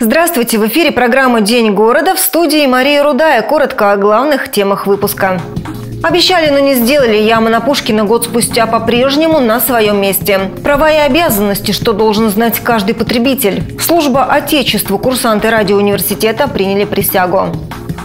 Здравствуйте! В эфире программа «День города», в студии Мария Рудая. Коротко о главных темах выпуска. Обещали, но не сделали. Яма на Пушкина год спустя по-прежнему на своем месте. Права и обязанности, что должен знать каждый потребитель. Служба Отечеству. Курсанты радиоуниверситета приняли присягу.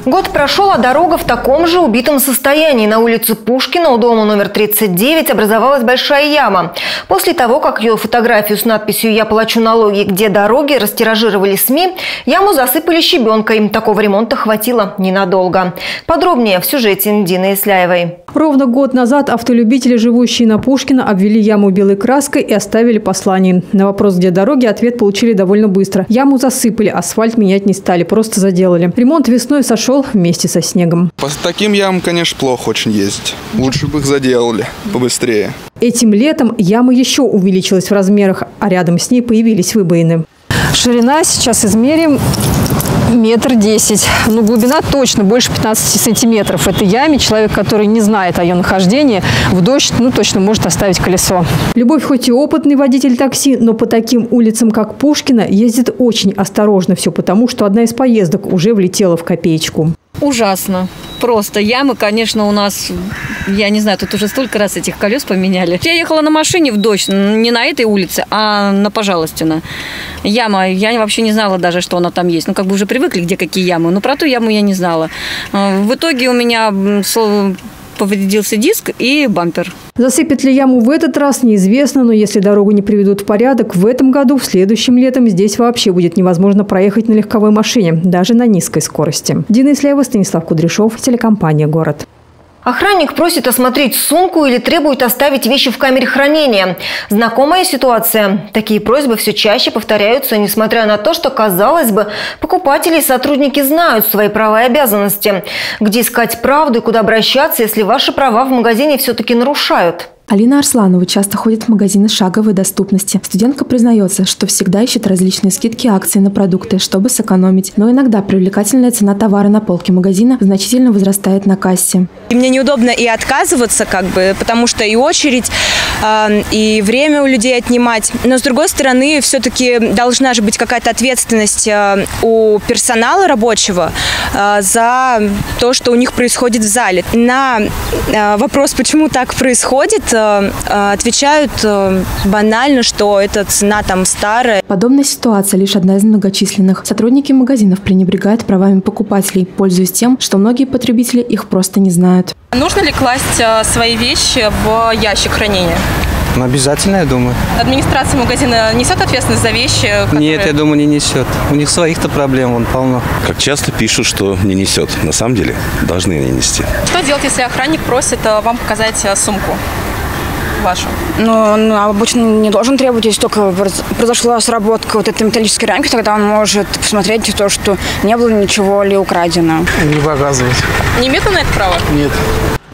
Год прошел, а дорога в таком же убитом состоянии. На улице Пушкина у дома номер 39 образовалась большая яма. После того, как ее фотографию с надписью «Я плачу налоги, где дороги» растиражировали СМИ, яму засыпали щебенкой. Такого ремонта хватило ненадолго. Подробнее в сюжете Дины Исляевой. Ровно год назад автолюбители, живущие на Пушкина, обвели яму белой краской и оставили послание. На вопрос «Где дороги?» ответ получили довольно быстро. Яму засыпали, асфальт менять не стали, просто заделали. Ремонт весной сошел вместе со снегом. По таким ямам, конечно, плохо очень ездить. Лучше бы их заделали побыстрее. Этим летом яма еще увеличилась в размерах, а рядом с ней появились выбоины. Ширина сейчас измерим 1,10 метра. Но глубина точно больше 15 сантиметров. Это яме человек, который не знает о ее нахождении, в дождь точно может оставить колесо. Любовь хоть и опытный водитель такси, но по таким улицам, как Пушкина, ездит очень осторожно. Все потому, что одна из поездок уже влетела в копеечку. Ужасно. Просто ямы, конечно, у нас, я не знаю, тут уже столько раз этих колес поменяли. Я ехала на машине в дождь, не на этой улице, а на Пожалостина. Яма, я вообще не знала даже, что она там есть. Как бы уже привыкли, где какие ямы, но про ту яму я не знала. В итоге у меня повредился диск и бампер. Засыпят ли яму в этот раз, неизвестно, но если дорогу не приведут в порядок в этом году, в следующем летом здесь вообще будет невозможно проехать на легковой машине, даже на низкой скорости. Дина Исляева, Станислав Кудряшов, телекомпания «Город». Охранник просит осмотреть сумку или требует оставить вещи в камере хранения. Знакомая ситуация. Такие просьбы все чаще повторяются, несмотря на то, что, казалось бы, покупатели и сотрудники знают свои права и обязанности. Где искать правду и куда обращаться, если ваши права в магазине все-таки нарушают? Алина Арсланова часто ходит в магазины шаговой доступности. Студентка признается, что всегда ищет различные скидки и акции на продукты, чтобы сэкономить. Но иногда привлекательная цена товара на полке магазина значительно возрастает на кассе. И мне неудобно и отказываться, потому что и очередь, и время у людей отнимать. Но, с другой стороны, все-таки должна же быть какая-то ответственность у персонала рабочего за то, что у них происходит в зале. На вопрос, почему так происходит, отвечают банально, что эта цена там старая. Подобная ситуация лишь одна из многочисленных. Сотрудники магазинов пренебрегают правами покупателей, пользуясь тем, что многие потребители их просто не знают. Нужно ли класть свои вещи в ящик хранения? Ну, обязательно, я думаю. Администрация магазина несет ответственность за вещи? Нет, я думаю, не несет. У них своих-то проблем полно. Как часто пишут, что не несет. На самом деле, должны не нести. Что делать, если охранник просит вам показать сумку? Вашу. Он обычно не должен требовать, если только произошла сработка этой металлической рамки, тогда он может посмотреть то, что не было ничего ли украдено. Не показывать. Не имеет он на это права? Нет.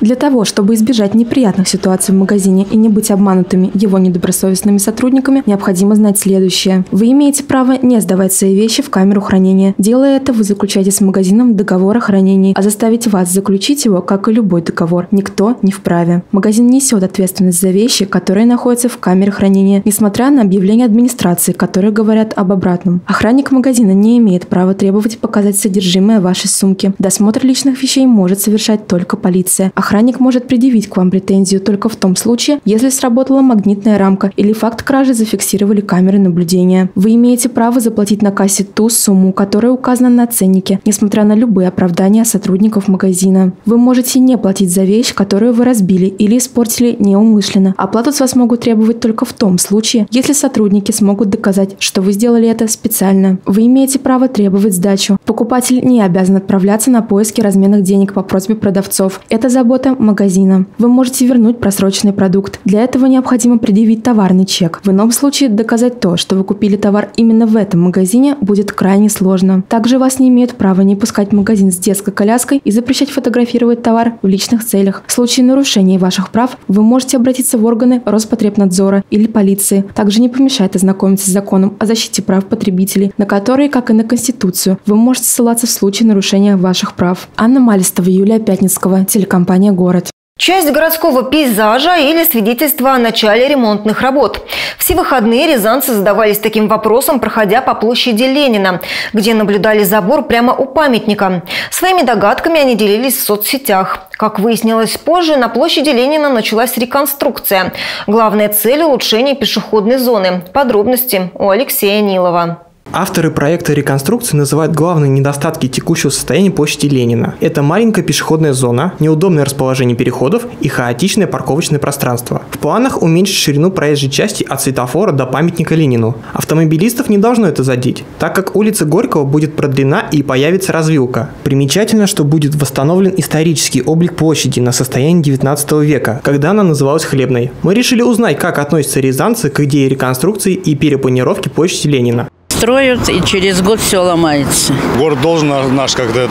Для того, чтобы избежать неприятных ситуаций в магазине и не быть обманутыми его недобросовестными сотрудниками, необходимо знать следующее. Вы имеете право не сдавать свои вещи в камеру хранения. Делая это, вы заключаете с магазином договор о хранении, а заставить вас заключить его, как и любой договор, никто не вправе. Магазин несет ответственность за вещи, которые находятся в камере хранения, несмотря на объявления администрации, которые говорят об обратном. Охранник магазина не имеет права требовать показать содержимое вашей сумки. Досмотр личных вещей может совершать только полиция. Охранник может предъявить к вам претензию только в том случае, если сработала магнитная рамка или факт кражи зафиксировали камеры наблюдения. Вы имеете право заплатить на кассе ту сумму, которая указана на ценнике, несмотря на любые оправдания сотрудников магазина. Вы можете не платить за вещь, которую вы разбили или испортили неумышленно. Оплату с вас могут требовать только в том случае, если сотрудники смогут доказать, что вы сделали это специально. Вы имеете право требовать сдачу. Покупатель не обязан отправляться на поиски разменных денег по просьбе продавцов. Это забота магазина. Вы можете вернуть просроченный продукт. Для этого необходимо предъявить товарный чек. В ином случае доказать то, что вы купили товар именно в этом магазине, будет крайне сложно. Также вас не имеют права не пускать в магазин с детской коляской и запрещать фотографировать товар в личных целях. В случае нарушения ваших прав вы можете обратиться в органы Роспотребнадзора или полиции. Также не помешает ознакомиться с законом о защите прав потребителей, на которые, как и на Конституцию, вы можете ссылаться в случае нарушения ваших прав. Анна Малистова, Юлия Пятницкая, телекомпания «Город». Часть городского пейзажа или свидетельство о начале ремонтных работ. Все выходные рязанцы задавались таким вопросом, проходя по площади Ленина, где наблюдали забор прямо у памятника. Своими догадками они делились в соцсетях. Как выяснилось позже, на площади Ленина началась реконструкция. Главная цель – улучшение пешеходной зоны. Подробности у Алексея Нилова. Авторы проекта реконструкции называют главные недостатки текущего состояния площади Ленина. Это маленькая пешеходная зона, неудобное расположение переходов и хаотичное парковочное пространство. В планах уменьшить ширину проезжей части от светофора до памятника Ленину. Автомобилистов не должно это задеть, так как улица Горького будет продлена и появится развилка. Примечательно, что будет восстановлен исторический облик площади на состояние 19 века, когда она называлась Хлебной. Мы решили узнать, как относятся рязанцы к идее реконструкции и перепланировки площади Ленина. Строят, и через год все ломается. Город должен наш как-то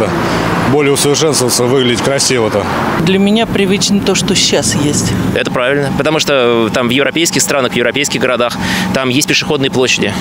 более усовершенствоваться, выглядеть красиво-то. Для меня привычно то, что сейчас есть. Это правильно, потому что там в европейских странах, в европейских городах там есть пешеходные площади.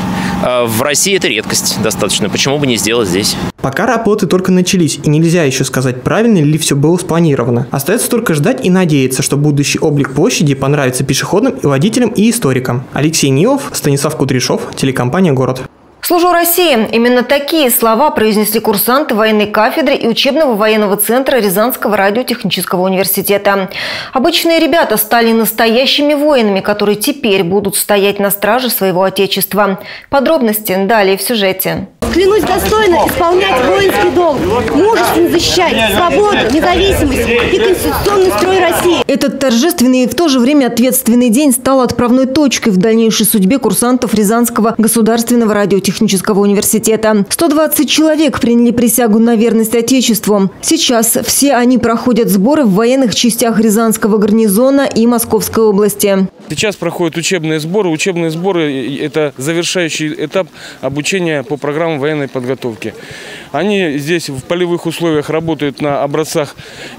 А в России это редкость достаточно, почему бы не сделать здесь? Пока работы только начались, и нельзя еще сказать, правильно ли все было спланировано. Остается только ждать и надеяться, что будущий облик площади понравится пешеходным, и водителям, и историкам. Алексей Нилов, Станислав Кудряшов, телекомпания «Город». «Служу России» – именно такие слова произнесли курсанты военной кафедры и учебного военного центра Рязанского радиотехнического университета. Обычные ребята стали настоящими воинами, которые теперь будут стоять на страже своего отечества. Подробности далее в сюжете. Клянусь достойно исполнять воинский долг, мужественно защищать свободу, независимость и конституционный строй России. Этот торжественный и в то же время ответственный день стал отправной точкой в дальнейшей судьбе курсантов Рязанского государственного радиотехнического университета. 120 человек приняли присягу на верность Отечеству. Сейчас все они проходят сборы в военных частях Рязанского гарнизона и Московской области. Сейчас проходят учебные сборы. Учебные сборы – это завершающий этап обучения по программам военной подготовки. Они здесь в полевых условиях работают на образцах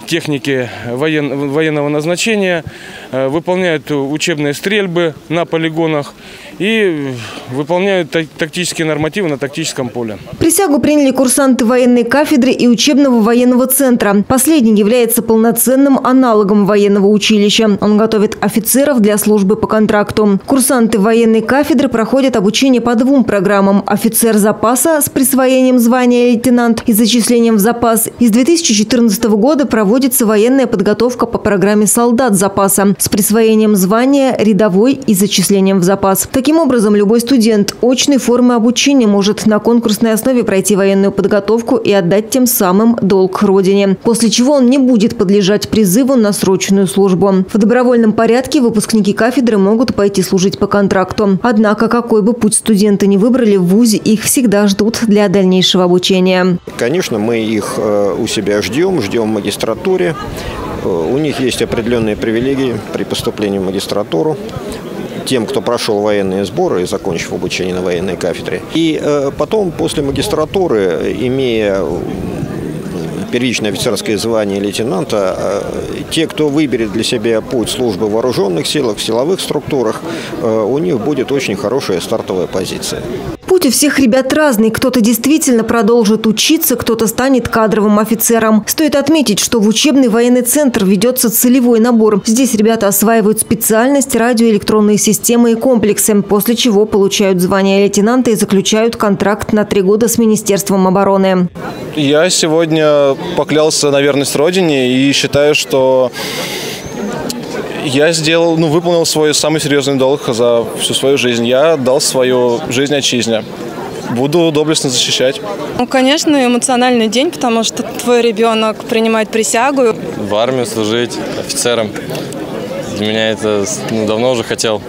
техники военного назначения, выполняют учебные стрельбы на полигонах и выполняют тактические нормативы на тактическом поле. Присягу приняли курсанты военной кафедры и учебного военного центра. Последний является полноценным аналогом военного училища. Он готовит офицеров для службы по контракту. Курсанты военной кафедры проходят обучение по двум программам: офицер запаса с присвоением звания лейтенант и зачислением в запас. И с 2014 года проводится военная подготовка по программе солдат запаса с присвоением звания рядовой и зачислением в запас. Таким образом, любой студент очной формы обучения может на конкурсной основе пройти военную подготовку и отдать тем самым долг Родине, после чего он не будет подлежать призыву на срочную службу. В добровольном порядке выпускники кафедры могут пойти служить по контракту. Однако, какой бы путь студенты ни выбрали в вузе, их всегда ждут для дальнейшего обучения. Конечно, мы их у себя ждем в магистратуре. У них есть определенные привилегии при поступлении в магистратуру. Тем, кто прошел военные сборы и закончив обучение на военной кафедре. И потом, после магистратуры, имея первичное офицерское звание лейтенанта, те, кто выберет для себя путь службы в вооруженных силах, в силовых структурах, у них будет очень хорошая стартовая позиция. Путь у всех ребят разный. Кто-то действительно продолжит учиться, кто-то станет кадровым офицером. Стоит отметить, что в учебный военный центр ведется целевой набор. Здесь ребята осваивают специальность радиоэлектронные системы и комплексы, после чего получают звание лейтенанта и заключают контракт на 3 года с Министерством обороны. Я сегодня поклялся на верность Родине и считаю, что я выполнил свой самый серьезный долг за всю свою жизнь. Я отдал свою жизнь отчизне. Буду доблестно защищать. Ну, конечно, эмоциональный день, потому что твой ребенок принимает присягу. В армию служить офицером. Для меня это давно уже хотел.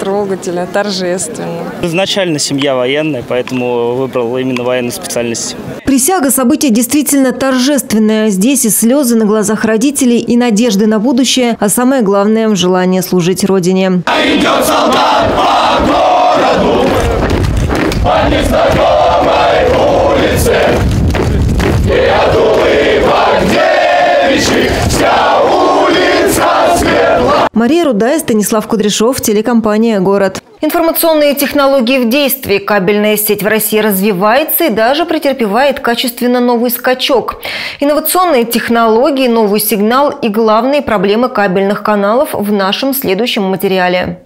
Трогательно, торжественно. Изначально семья военная, поэтому выбрал именно военную специальность. Присяга – событие действительно торжественное. Здесь и слезы на глазах родителей, и надежды на будущее, а самое главное – желание служить Родине. Идет солдат по городу, по незнакомой улице, и от улыбок девичьих вся улица светла. Мария Рудая, Станислав Кудряшов, телекомпания «Город». Информационные технологии в действии. Кабельная сеть в России развивается и даже претерпевает качественно новый скачок. Инновационные технологии, новый сигнал и главные проблемы кабельных каналов в нашем следующем материале.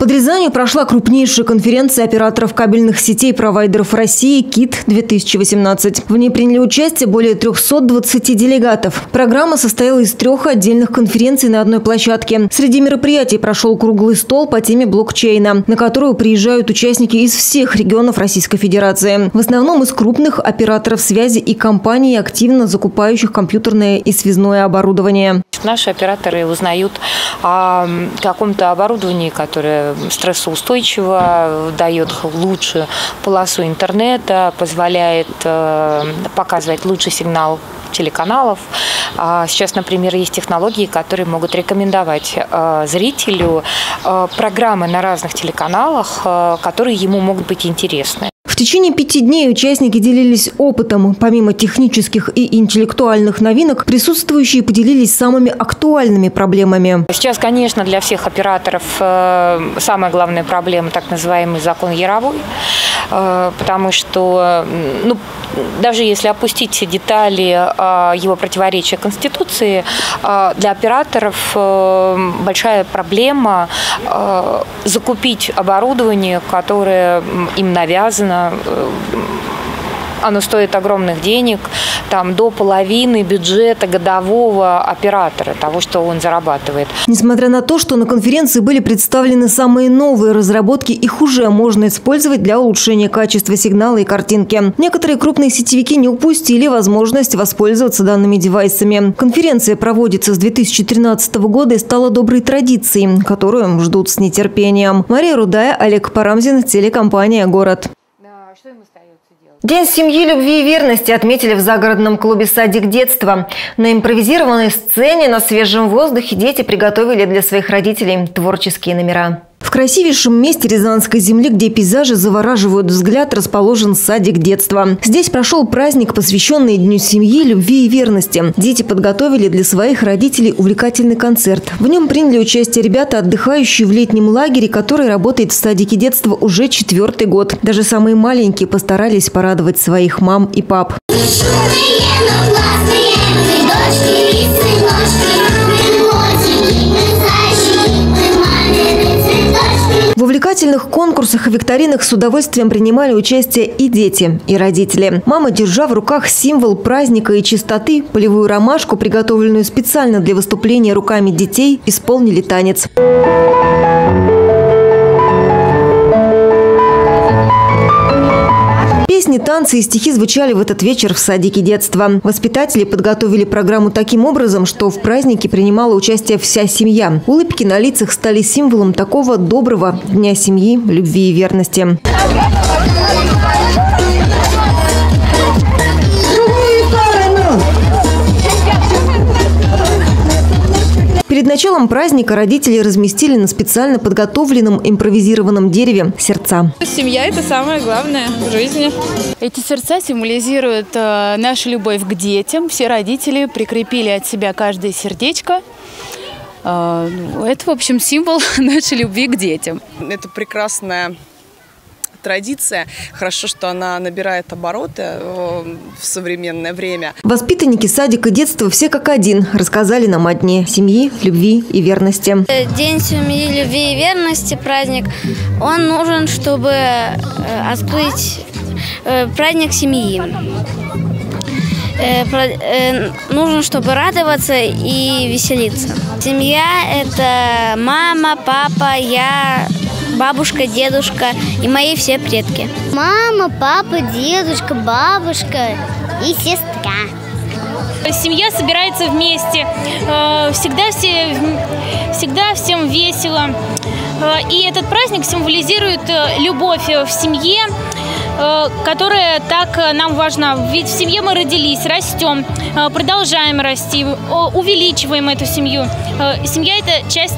Под Рязанью прошла крупнейшая конференция операторов кабельных сетей и провайдеров России «КИТ-2018». В ней приняли участие более 320 делегатов. Программа состояла из 3 отдельных конференций на одной площадке. Среди мероприятий прошел круглый стол по теме блокчейна, на которую приезжают участники из всех регионов Российской Федерации. В основном из крупных операторов связи и компаний, активно закупающих компьютерное и связное оборудование. Наши операторы узнают о каком-то оборудовании, которое стрессоустойчиво, дает лучшую полосу интернета, позволяет показывать лучший сигнал телеканалов. Сейчас, например, есть технологии, которые могут рекомендовать зрителю программы на разных телеканалах, которые ему могут быть интересны. В течение 5 дней участники делились опытом. Помимо технических и интеллектуальных новинок, присутствующие поделились самыми актуальными проблемами. Сейчас, конечно, для всех операторов самая главная проблема – так называемый закон Яровой, потому что, даже если опустить детали его противоречия Конституции, для операторов большая проблема закупить оборудование, которое им навязано. Оно стоит огромных денег, там до половины бюджета годового оператора, того, что он зарабатывает. Несмотря на то, что на конференции были представлены самые новые разработки, их уже можно использовать для улучшения качества сигнала и картинки. Некоторые крупные сетевики не упустили возможность воспользоваться данными девайсами. Конференция проводится с 2013 года и стала доброй традицией, которую ждут с нетерпением. Мария Рудая, Олег Парамзин, телекомпания «Город». День семьи, любви и верности отметили в загородном клубе «Садик детства». На импровизированной сцене на свежем воздухе дети приготовили для своих родителей творческие номера. В красивейшем месте Рязанской земли, где пейзажи завораживают взгляд, расположен садик детства. Здесь прошел праздник, посвященный Дню семьи, любви и верности. Дети подготовили для своих родителей увлекательный концерт. В нем приняли участие ребята, отдыхающие в летнем лагере, который работает в садике детства уже 4-й год. Даже самые маленькие постарались порадовать своих мам и пап. В увлекательных конкурсах и викторинах с удовольствием принимали участие и дети, и родители. Мама, держа в руках символ праздника и чистоты, полевую ромашку, приготовленную специально для выступления руками детей, исполнили танец. Песни, танцы и стихи звучали в этот вечер в садике детства. Воспитатели подготовили программу таким образом, что в празднике принимала участие вся семья. Улыбки на лицах стали символом такого доброго Дня семьи, любви и верности. Перед началом праздника родители разместили на специально подготовленном импровизированном дереве сердца. Семья – это самое главное в жизни. Эти сердца символизируют нашу любовь к детям. Все родители прикрепили от себя каждое сердечко. Это, в общем, символ нашей любви к детям. Это прекрасная традиция. Хорошо, что она набирает обороты в современное время. Воспитанники садика детства все как один рассказали нам о Дне семьи, любви и верности. День семьи, любви и верности, праздник, он нужен, чтобы открыть праздник семьи. Нужно, чтобы радоваться и веселиться. Семья – это мама, папа, я, бабушка, дедушка и мои все предки. Мама, папа, дедушка, бабушка и сестра. Семья собирается вместе, всегда всем весело. И этот праздник символизирует любовь в семье, которая так нам важна. Ведь в семье мы родились, растем, продолжаем расти, увеличиваем эту семью. Семья – это часть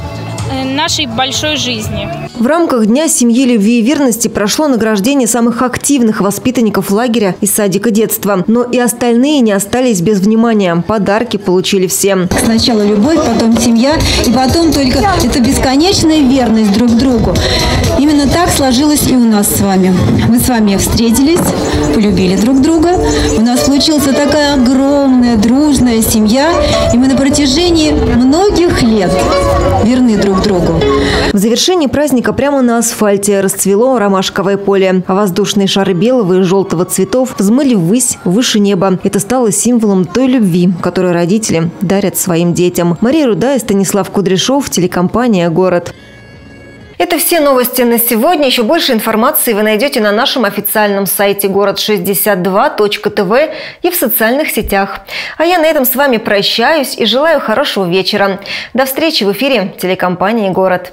нашей большой жизни. В рамках Дня семьи, любви и верности прошло награждение самых активных воспитанников лагеря и садика детства. Но и остальные не остались без внимания. Подарки получили все. Сначала любовь, потом семья, и потом только это бесконечная верность друг другу. Именно так сложилось и у нас с вами. Мы с вами встретились, полюбили друг друга. У нас получилась такая огромная, дружная семья. И мы на протяжении многих лет верны друг другу. В завершении праздника прямо на асфальте расцвело ромашковое поле. А воздушные шары белого и желтого цветов взмыли ввысь, выше неба. Это стало символом той любви, которую родители дарят своим детям. Мария Рудая, Станислав Кудряшов, телекомпания «Город». Это все новости на сегодня. Еще больше информации вы найдете на нашем официальном сайте gorod62.tv и в социальных сетях. А я на этом с вами прощаюсь и желаю хорошего вечера. До встречи в эфире телекомпании «Город».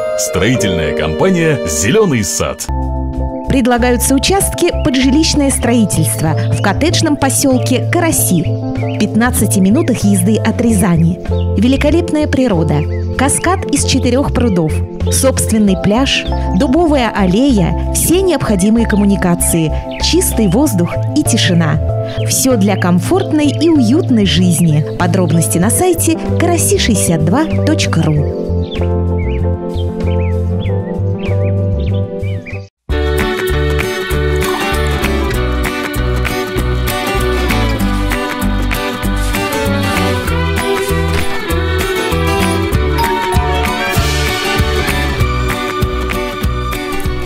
Строительная компания «Зеленый сад». Предлагаются участки под жилищное строительство в коттеджном поселке Караси, в 15 минутах езды от Рязани. Великолепная природа, каскад из 4 прудов, собственный пляж, дубовая аллея, все необходимые коммуникации, чистый воздух и тишина. Все для комфортной и уютной жизни. Подробности на сайте karasi62.ru.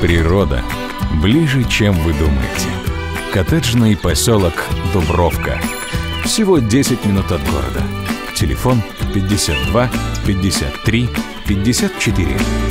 Природа ближе, чем вы думаете. Коттеджный поселок Дубровка. Всего 10 минут от города. Телефон 52 53 54.